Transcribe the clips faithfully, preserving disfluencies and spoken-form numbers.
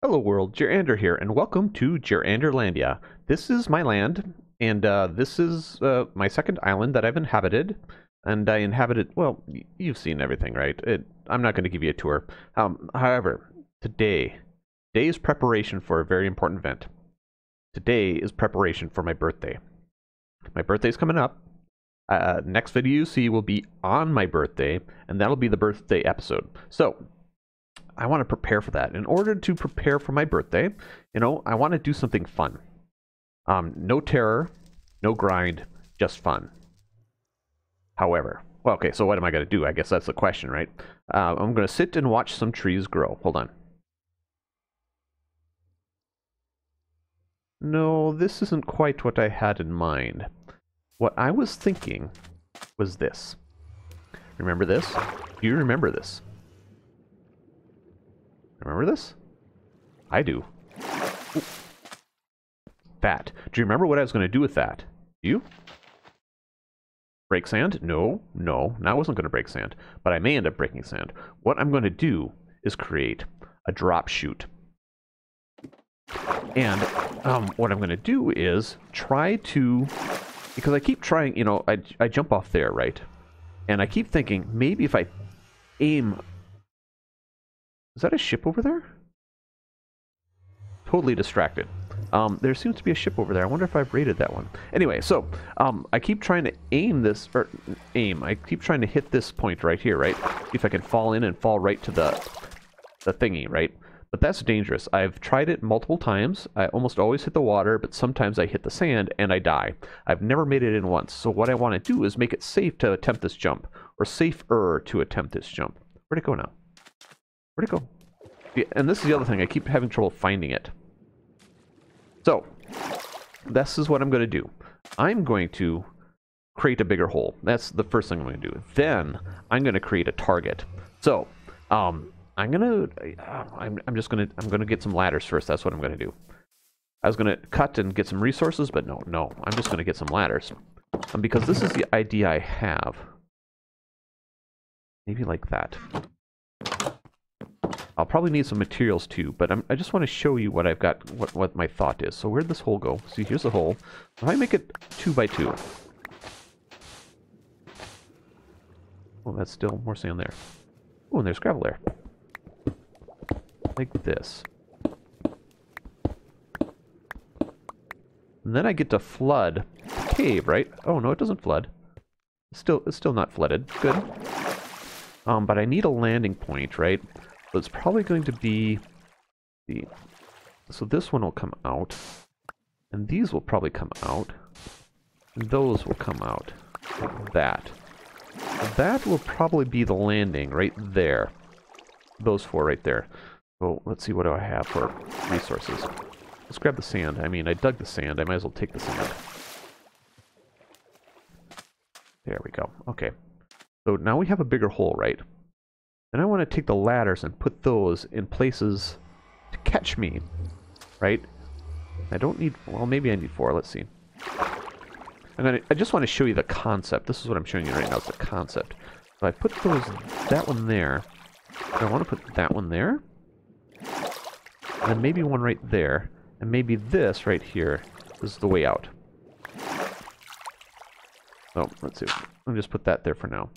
Hello world, Jerander here, and welcome to Jeranderlandia. This is my land, and uh, this is uh, my second island that I've inhabited. And I inhabited, well, you've seen everything, right? It, I'm not going to give you a tour. Um, however, today, today is preparation for a very important event. Today is preparation for my birthday. My birthday's coming up. Uh, next video you see will be on my birthday, and that'll be the birthday episode. So I want to prepare for that. In order to prepare for my birthday, you know, I want to do something fun. Um, no terror, no grind, just fun. However, well, okay, so what am I going to do? I guess that's the question, right? Uh, I'm going to sit and watch some trees grow. Hold on. No, this isn't quite what I had in mind. What I was thinking was this. Remember this? Do you remember this? Remember this? I do. Ooh. That. Do you remember what I was going to do with that? Do you? Break sand? No, no. Now I wasn't going to break sand, but I may end up breaking sand. What I'm going to do is create a drop chute. And um, what I'm going to do is try to, because I keep trying, you know, I, I jump off there, right? And I keep thinking, maybe if I aim... Is that a ship over there? Totally distracted. Um, there seems to be a ship over there. I wonder if I've raided that one. Anyway, so um, I keep trying to aim this, or aim. I keep trying to hit this point right here, right? If I can fall in and fall right to the the thingy, right? But that's dangerous. I've tried it multiple times. I almost always hit the water, but sometimes I hit the sand and I die. I've never made it in once. So what I want to do is make it safe to attempt this jump, or safer to attempt this jump. Where'd it go now? Where'd it go? Yeah, and this is the other thing. I keep having trouble finding it. So, this is what I'm going to do. I'm going to create a bigger hole. That's the first thing I'm going to do. Then, I'm going to create a target. So, um, I'm going to... I'm, I'm just going to... I'm going to get some ladders first. That's what I'm going to do. I was going to cut and get some resources, but no, no. I'm just going to get some ladders. Um, because this is the idea I have. Maybe like that. I'll probably need some materials too, but I'm, I just want to show you what I've got, what, what my thought is. So where'd this hole go? See, here's the hole. If I make it two by two. Oh, that's still more sand there. Oh, and there's gravel there. Like this. And then I get to flood the cave, right? Oh, no, it doesn't flood. It's still, it's still not flooded. Good. Um, but I need a landing point, right? So it's probably going to be the... So this one will come out. And these will probably come out. And those will come out. Like that. That will probably be the landing right there. Those four right there. So let's see, what do I have for resources? Let's grab the sand. I mean, I dug the sand. I might as well take the sand. There we go. Okay. So now we have a bigger hole, right? And I want to take the ladders and put those in places to catch me, right? I don't need, well, maybe I need four. Let's see. And then I just want to show you the concept. This is what I'm showing you right now. It's the concept. So I put those, that one there. And I want to put that one there. And then maybe one right there. And maybe this right here is the way out. Oh, let's see. Let me just put that there for now.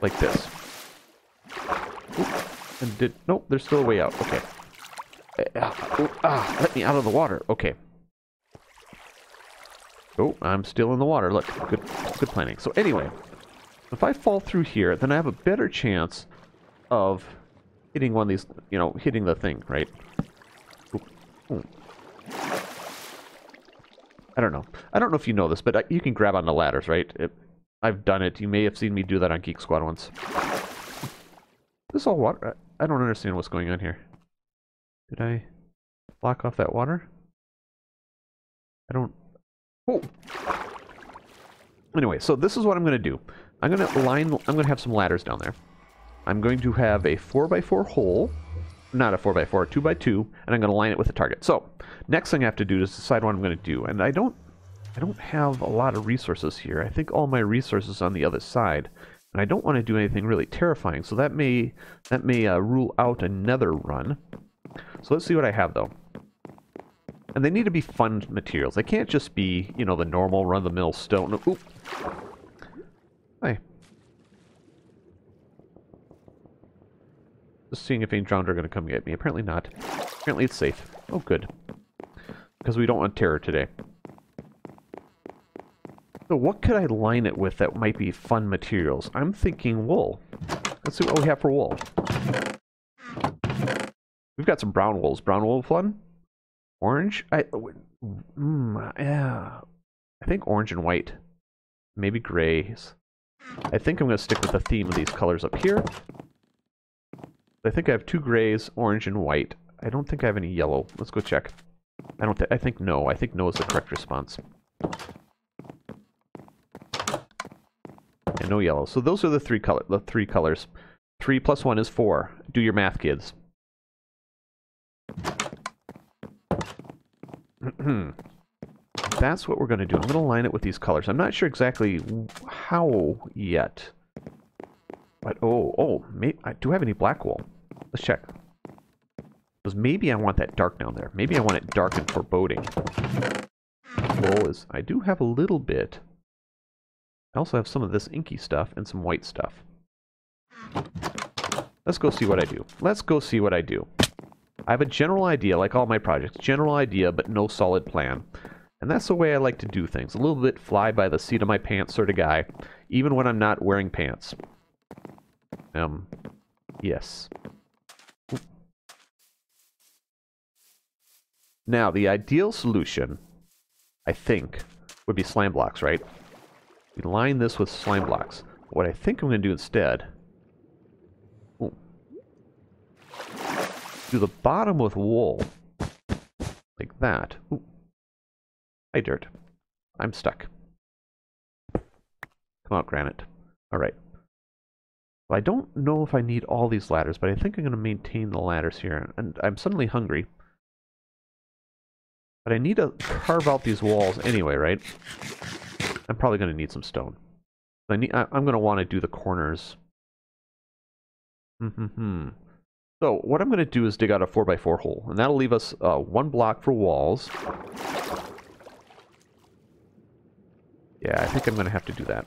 Like this. And did, nope, there's still a way out. Okay. Uh, oh, ah, let me out of the water. Okay. Oh, I'm still in the water. Look, good, good planning. So anyway, if I fall through here, then I have a better chance of hitting one of these, you know, hitting the thing, right? Ooh, ooh. I don't know. I don't know if you know this, but I, you can grab onto ladders, right? It, I've done it. You may have seen me do that on Geek Squad once. This all water? I don't understand what's going on here. Did I block off that water? I don't... Oh! Anyway, so this is what I'm going to do. I'm going to line... I'm going to have some ladders down there. I'm going to have a four by four hole. Not a four by four, a two by two. And I'm going to line it with a target. So, next thing I have to do is decide what I'm going to do. And I don't... I don't have a lot of resources here. I think all my resources are on the other side. And I don't want to do anything really terrifying, so that may that may uh, rule out another run. So let's see what I have, though. And they need to be fun materials. They can't just be, you know, the normal run-of-the-mill stone. Oop. Hi. Just seeing if any drowned are going to come get me. Apparently not. Apparently it's safe. Oh, good. Because we don't want terror today. So what could I line it with that might be fun materials? I'm thinking wool. Let's see what we have for wool. We've got some brown wools. Brown wool fun? Orange? I, mm, yeah. I think orange and white. Maybe grays. I think I'm going to stick with the theme of these colors up here. I think I have two grays, orange and white. I don't think I have any yellow. Let's go check. I don't think, I think no. I think no is the correct response. And no yellow. So those are the three color, the three colors. Three plus one is four. Do your math, kids. That's what we're going to do. I'm going to line it with these colors. I'm not sure exactly how yet. But, oh, oh, maybe, I do have any black wool. Let's check. Because maybe I want that dark down there. Maybe I want it dark and foreboding. Wool is, I do have a little bit. I also have some of this inky stuff and some white stuff. Let's go see what I do. Let's go see what I do. I have a general idea, like all my projects. General idea, but no solid plan. And that's the way I like to do things. A little bit fly by the seat of my pants sort of guy. Even when I'm not wearing pants. Um, yes. Ooh. Now, the ideal solution, I think, would be slime blocks, right? We line this with slime blocks. What I think I'm going to do instead... Ooh. Do the bottom with wool. Like that. Ooh. Hi, dirt. I'm stuck. Come out, granite. Alright. Well, I don't know if I need all these ladders, but I think I'm going to maintain the ladders here. And I'm suddenly hungry. But I need to carve out these walls anyway, right? I'm probably going to need some stone. I need, I, I'm going to want to do the corners. Mm-hmm-hmm. So what I'm going to do is dig out a four by four hole. And that'll leave us uh, one block for walls. Yeah, I think I'm going to have to do that.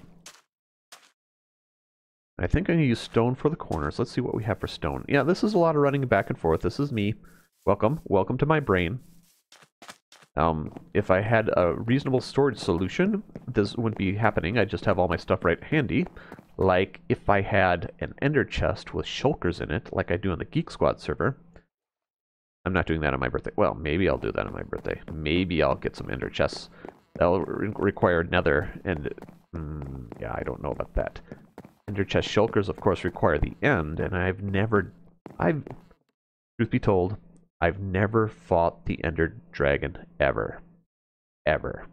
I think I'm going to use stone for the corners. Let's see what we have for stone. Yeah, this is a lot of running back and forth. This is me. Welcome. Welcome to my brain. Um, if I had a reasonable storage solution, this wouldn't be happening. I'd just have all my stuff right handy. Like if I had an ender chest with shulkers in it, like I do on the Geek Squad server. I'm not doing that on my birthday. Well, maybe I'll do that on my birthday. Maybe I'll get some ender chests. That'll re require nether, and... Mm, yeah, I don't know about that. Ender chest shulkers, of course, require the end, and I've never... I've... Truth be told, I've never fought the Ender Dragon, ever. Ever.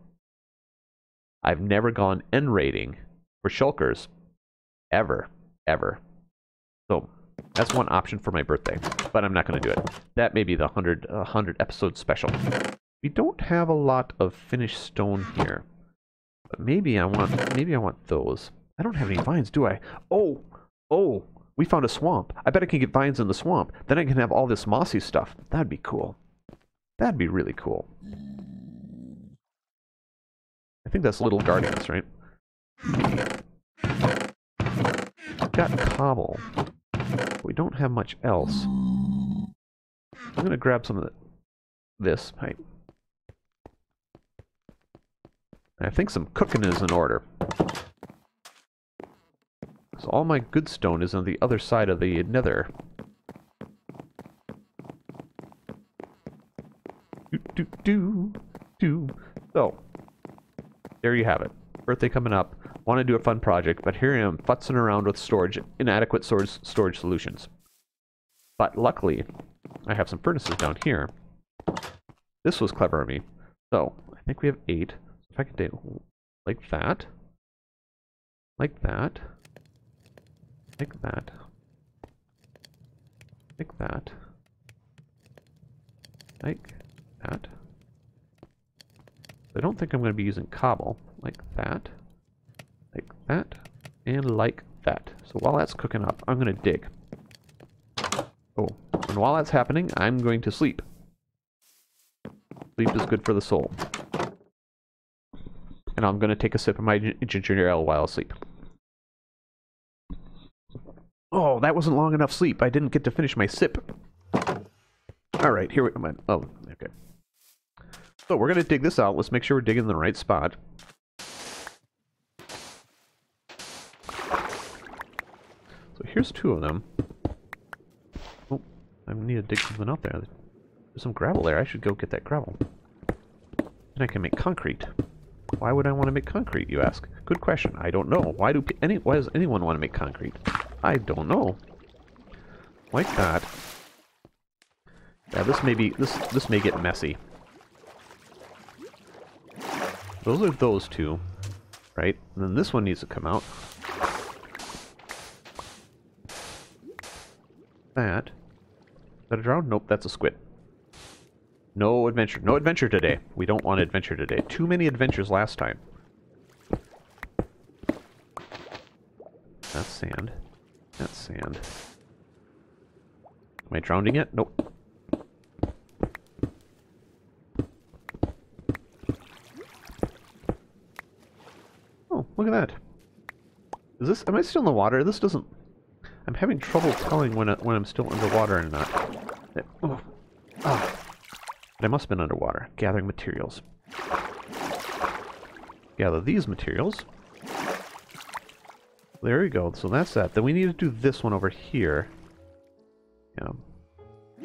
I've never gone end raiding for shulkers. Ever. Ever. So, that's one option for my birthday, but I'm not going to do it. That may be the one hundred, one hundred episode special. We don't have a lot of finished stone here. But maybe I want... Maybe I want those. I don't have any vines, do I? Oh! Oh! We found a swamp. I bet I can get vines in the swamp. Then I can have all this mossy stuff. That'd be cool. That'd be really cool. I think that's Little Guardians, right? We've got cobble. We don't have much else. I'm gonna grab some of the, this. Right. I think some cooking is in order. So all my good stone is on the other side of the nether. Do, do, do, do. So, there you have it. Birthday coming up. Want to do a fun project, but here I am futzing around with storage, inadequate storage, storage solutions. But luckily, I have some furnaces down here. This was clever of me. So, I think we have eight. If I can take like that. Like that. Like that. Like that. Like that. I don't think I'm going to be using cobble. Like that. Like that. And like that. So while that's cooking up, I'm going to dig. Oh, And while that's happening, I'm going to sleep. Sleep is good for the soul. And I'm going to take a sip of my ginger ale while I sleep. Oh, that wasn't long enough sleep. I didn't get to finish my sip. Alright, here we go. Oh, okay. So we're going to dig this out. Let's make sure we're digging in the right spot. So here's two of them. Oh, I need to dig something out there. There's some gravel there. I should go get that gravel. Then I can make concrete. Why would I want to make concrete, you ask? Good question. I don't know. Why do any? Why does anyone want to make concrete? I don't know. Like that. Yeah, this may be this this may get messy. Those are those two, right? And then this one needs to come out. That. Is that a drown? Nope, that's a squid. No adventure. No adventure today. We don't want adventure today. Too many adventures last time. That's sand. That's sand. Am I drowning yet? Nope. Oh, look at that. Is this... Am I still in the water? This doesn't... I'm having trouble telling when, I, when I'm still underwater or not. It, oh. Oh. But I must have been underwater. Gathering materials. Gather these materials. There we go. So that's that. Then we need to do this one over here. Yeah.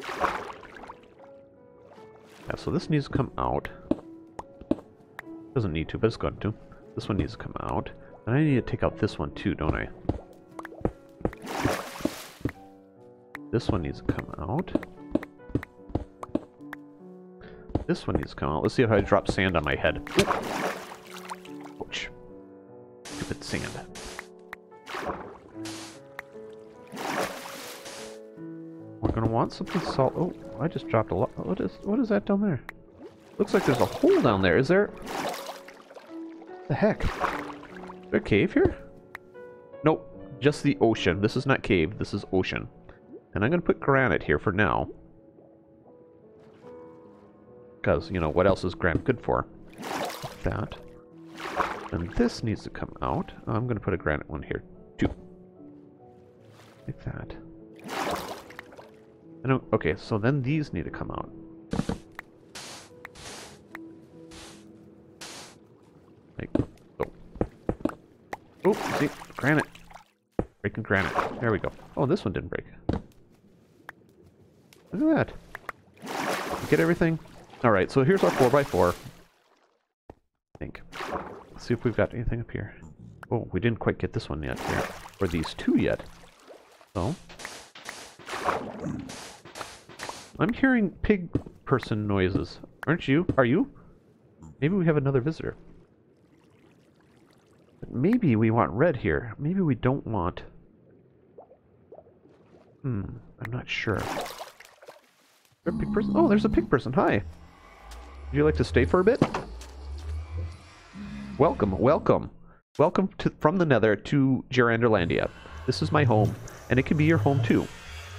Yeah, so this needs to come out. Doesn't need to, but it's going to. This one needs to come out. And I need to take out this one too, don't I? This one needs to come out. This one needs to come out. Let's see if I drop sand on my head. Ouch. Stupid sand. We're gonna want something salt. Oh, I just dropped a lot. What is what is that down there? Looks like there's a hole down there. Is there? What the heck? Is there a cave here? Nope. Just the ocean. This is not cave. This is ocean. And I'm gonna put granite here for now. Because, you know, what else is granite good for? That. And this needs to come out. I'm going to put a granite one here, too. Like that. And I'm, okay, so then these need to come out. Like, oh. Oh, see? Granite. Breaking granite. There we go. Oh, this one didn't break. Look at that. Get everything? Alright, so here's our four by four. I think. Let's see if we've got anything up here. Oh, we didn't quite get this one yet here. Or these two yet. So. I'm hearing pig person noises. Aren't you? Are you? Maybe we have another visitor. But maybe we want red here. Maybe we don't want... Hmm, I'm not sure. There a pig person? Oh, there's a pig person. Hi. Would you like to stay for a bit? Welcome, welcome. Welcome to, from the nether to Jeranderlandia. This is my home, and it can be your home too.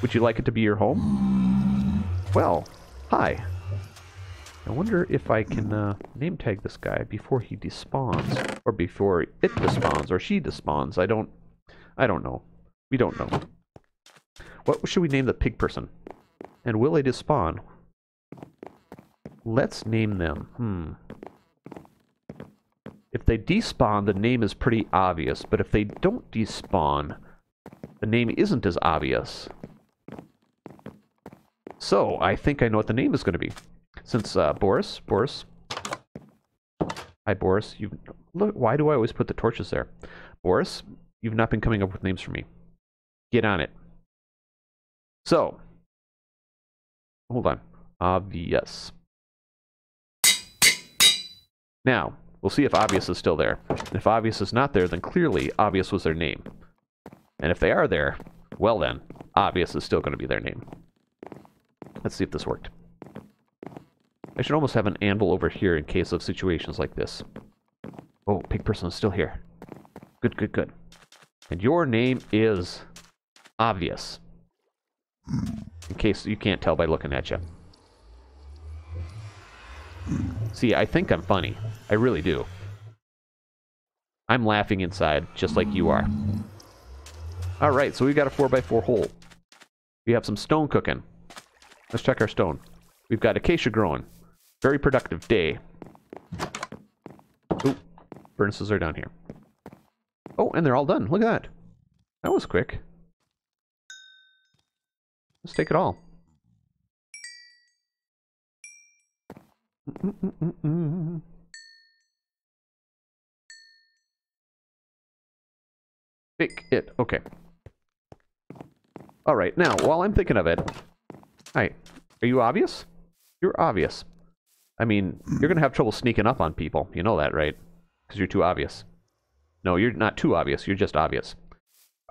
Would you like it to be your home? Well, hi. I wonder if I can uh, name tag this guy before he despawns, or before it despawns, or she despawns. I don't, I don't know. We don't know. What should we name the pig person? And will they despawn? Let's name them. Hmm. If they despawn, the name is pretty obvious. But if they don't despawn, the name isn't as obvious. So, I think I know what the name is going to be. Since uh, Boris, Boris. Hi, Boris. You've, look, why do I always put the torches there? Boris, you've not been coming up with names for me. Get on it. So... Hold on. Obvious. Now, we'll see if obvious is still there. And if obvious is not there, then clearly obvious was their name. And if they are there, well then, obvious is still going to be their name. Let's see if this worked. I should almost have an anvil over here in case of situations like this. Oh, pig person is still here. Good, good, good. And your name is obvious. case you can't tell by looking at you. See, I think I'm funny. I really do. I'm laughing inside, just like you are. Alright, so we've got a four by four hole. We have some stone cooking. Let's check our stone. We've got acacia growing. Very productive day. Oop. Furnaces are down here. Oh, and they're all done. Look at that. That was quick. Let's take it all. Mm-mm-mm-mm. Take it. Okay. Alright, now, while I'm thinking of it... Hi. Are you obvious? You're obvious. I mean, you're going to have trouble sneaking up on people. You know that, right? Because you're too obvious. No, you're not too obvious. You're just obvious.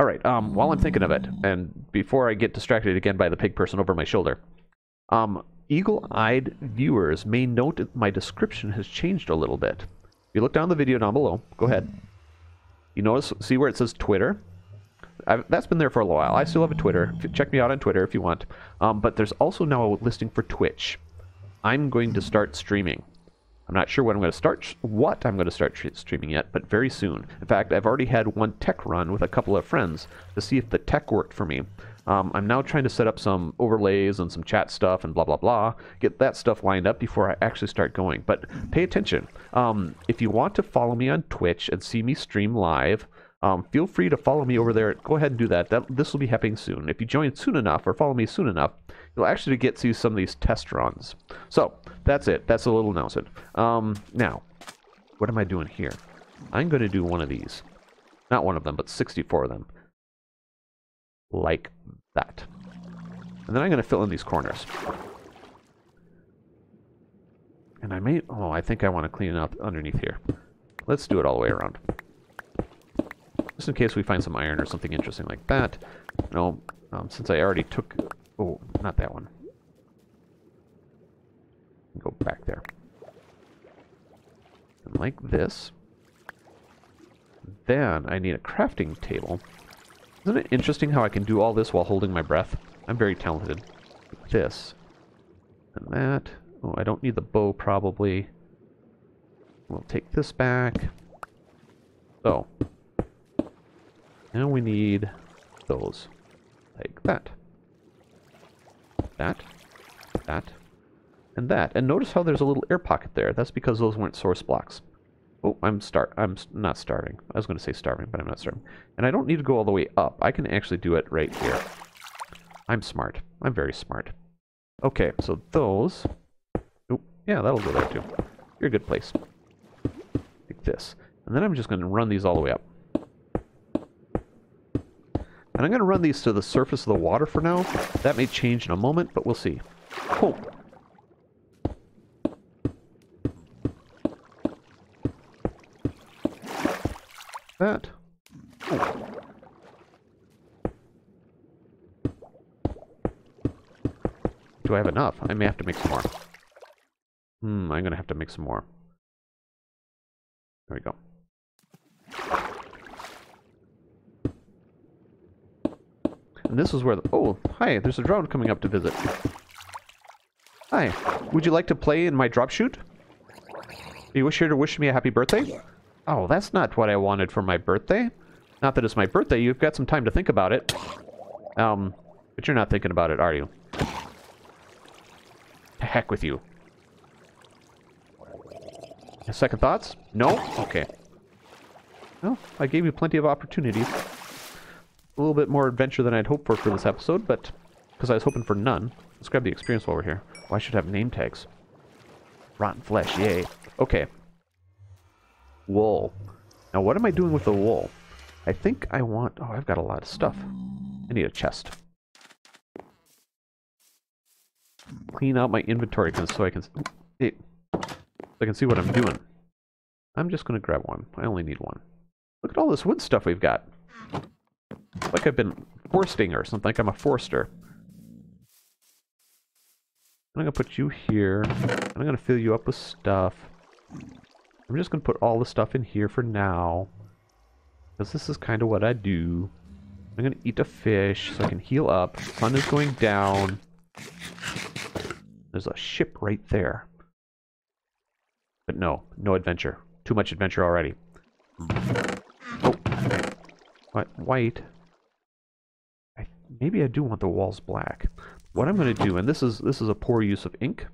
Alright, um, while I'm thinking of it, and before I get distracted again by the pig person over my shoulder, um, eagle-eyed viewers may note that my description has changed a little bit. If you look down the video down below, go ahead. You notice, see where it says Twitter? I've, that's been there for a while. I still have a Twitter. Check me out on Twitter if you want. Um, but there's also now a listing for Twitch. I'm going to start streaming. I'm not sure when I'm going to start, what I'm going to start streaming yet, but very soon. In fact, I've already had one tech run with a couple of friends to see if the tech worked for me. Um, I'm now trying to set up some overlays and some chat stuff and blah, blah, blah. Get that stuff lined up before I actually start going. But pay attention. Um, if you want to follow me on Twitch and see me stream live, Um, feel free to follow me over there. Go ahead and do that. that. This will be happening soon. If you join soon enough or follow me soon enough, you'll actually get to some of these test runs. So, that's it. That's a little announcement. Um, now, what am I doing here? I'm going to do one of these. Not one of them, but sixty-four of them. Like that. And then I'm going to fill in these corners. And I may... Oh, I think I want to clean it up underneath here. Let's do it all the way around. Just in case we find some iron or something interesting like that. No, um, since I already took... Oh, not that one. Go back there. And like this. Then I need a crafting table. Isn't it interesting how I can do all this while holding my breath? I'm very talented. This. And that. Oh, I don't need the bow, probably. We'll take this back. So... Now we need those. Like that. That. That. And that. And notice how there's a little air pocket there. That's because those weren't source blocks. Oh, I'm star- I'm not starving. I was going to say starving, but I'm not starving. And I don't need to go all the way up. I can actually do it right here. I'm smart. I'm very smart. Okay, so those... Oh, yeah, that'll go there too. You're a good place. Like this. And then I'm just going to run these all the way up. And I'm going to run these to the surface of the water for now. That may change in a moment, but we'll see. Cool. That. Oh. Do I have enough? I may have to make some more. Hmm, I'm going to have to make some more. There we go. And this is where the... Oh, hi, there's a drone coming up to visit. Hi, would you like to play in my drop shoot? Do you wish here to wish me a happy birthday? Oh, that's not what I wanted for my birthday. Not that it's my birthday, you've got some time to think about it. Um, but you're not thinking about it, are you? To heck with you. Second thoughts? No? Okay. Well, I gave you plenty of opportunities. A little bit more adventure than I'd hoped for for this episode, but because I was hoping for none. Let's grab the experience while we're here. Oh, I should have name tags. Rotten flesh, yay. Okay. Wool. Now, what am I doing with the wool? I think I want... Oh, I've got a lot of stuff. I need a chest. Clean out my inventory so I can... Hey, so I can see what I'm doing. I'm just going to grab one. I only need one. Look at all this wood stuff we've got. Like I've been foresting or something, like I'm a forester. I'm going to put you here. I'm going to fill you up with stuff. I'm just going to put all the stuff in here for now. Because this is kind of what I do. I'm going to eat a fish so I can heal up. Sun is going down. There's a ship right there. But no, no adventure. Too much adventure already. Oh. What? White. I, maybe I do want the walls black. What I'm going to do, and this is this is a poor use of ink.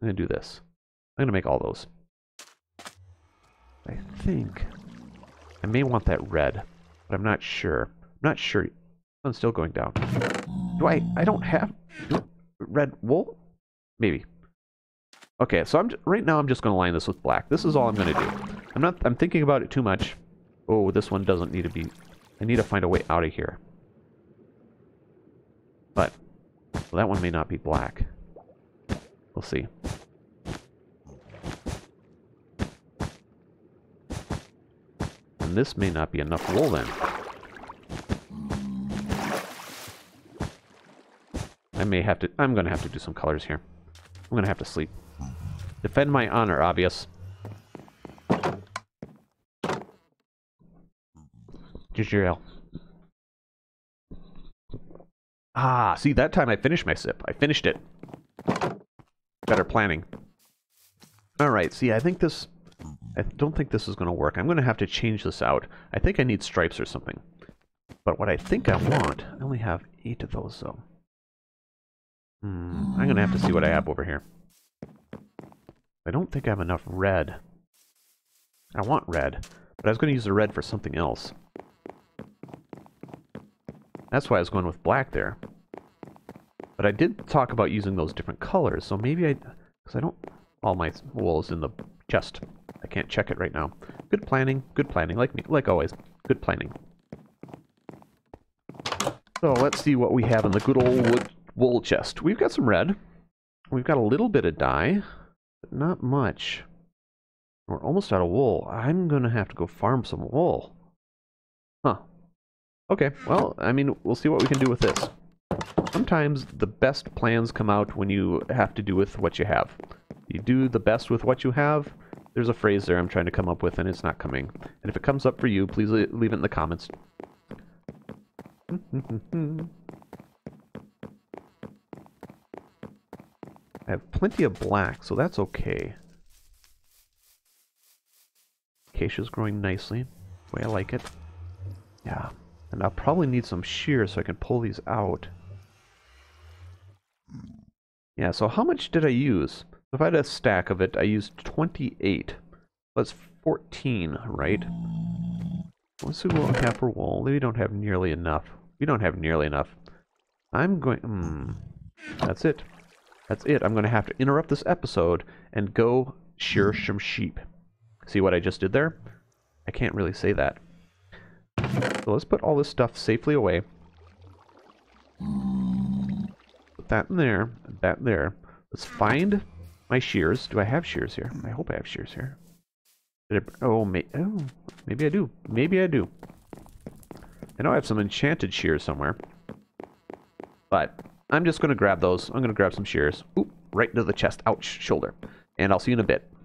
I'm going to do this. I'm going to make all those. I think. I may want that red, but I'm not sure. I'm not sure. I'm still going down. Do I? I don't have red wool? Maybe. Okay, so I'm right now I'm just going to line this with black. This is all I'm going to do. I'm not. I'm thinking about it too much. Oh, this one doesn't need to be. I need to find a way out of here. But well, that one may not be black. We'll see. And this may not be enough wool then. I may have to. I'm going to have to do some colors here. I'm going to have to sleep. Defend my honor, obvious. Here's your ale. Ah, see, that time I finished my sip. I finished it. Better planning. Alright, see, I think this... I don't think this is going to work. I'm going to have to change this out. I think I need stripes or something. But what I think I want... I only have eight of those, though. Hmm, I'm going to have to see what I have over here. I don't think I have enough red. I want red, but I was going to use the red for something else. That's why I was going with black there. But I did talk about using those different colors, so maybe I... Because I don't... All my wool is in the chest. I can't check it right now. Good planning, good planning, like me, like always. Good planning. So let's see what we have in the good old wood... wool chest. We've got some red. We've got a little bit of dye, but not much. We're almost out of wool. I'm gonna have to go farm some wool. Huh. Okay, well, I mean, we'll see what we can do with this. Sometimes the best plans come out when you have to do with what you have. You do the best with what you have. There's a phrase there I'm trying to come up with, and it's not coming. And if it comes up for you, please leave it in the comments. I have plenty of black, so that's okay. Acacia's growing nicely, the way I like it. Yeah, and I'll probably need some shears so I can pull these out. Yeah, so how much did I use? If I had a stack of it, I used twenty-eight. That's fourteen, right? Let's see what we have for wool. We don't have nearly enough. We don't have nearly enough. I'm going... Hmm. That's it. That's it. I'm going to have to interrupt this episode and go shear some sheep. See what I just did there? I can't really say that. So let's put all this stuff safely away. Put that in there. That in there. Let's find my shears. Do I have shears here? I hope I have shears here. Did I, oh, may, oh, maybe I do. Maybe I do. I know I have some enchanted shears somewhere. But... I'm just going to grab those. I'm going to grab some shears. Oop, right into the chest. Ouch, shoulder. And I'll see you in a bit.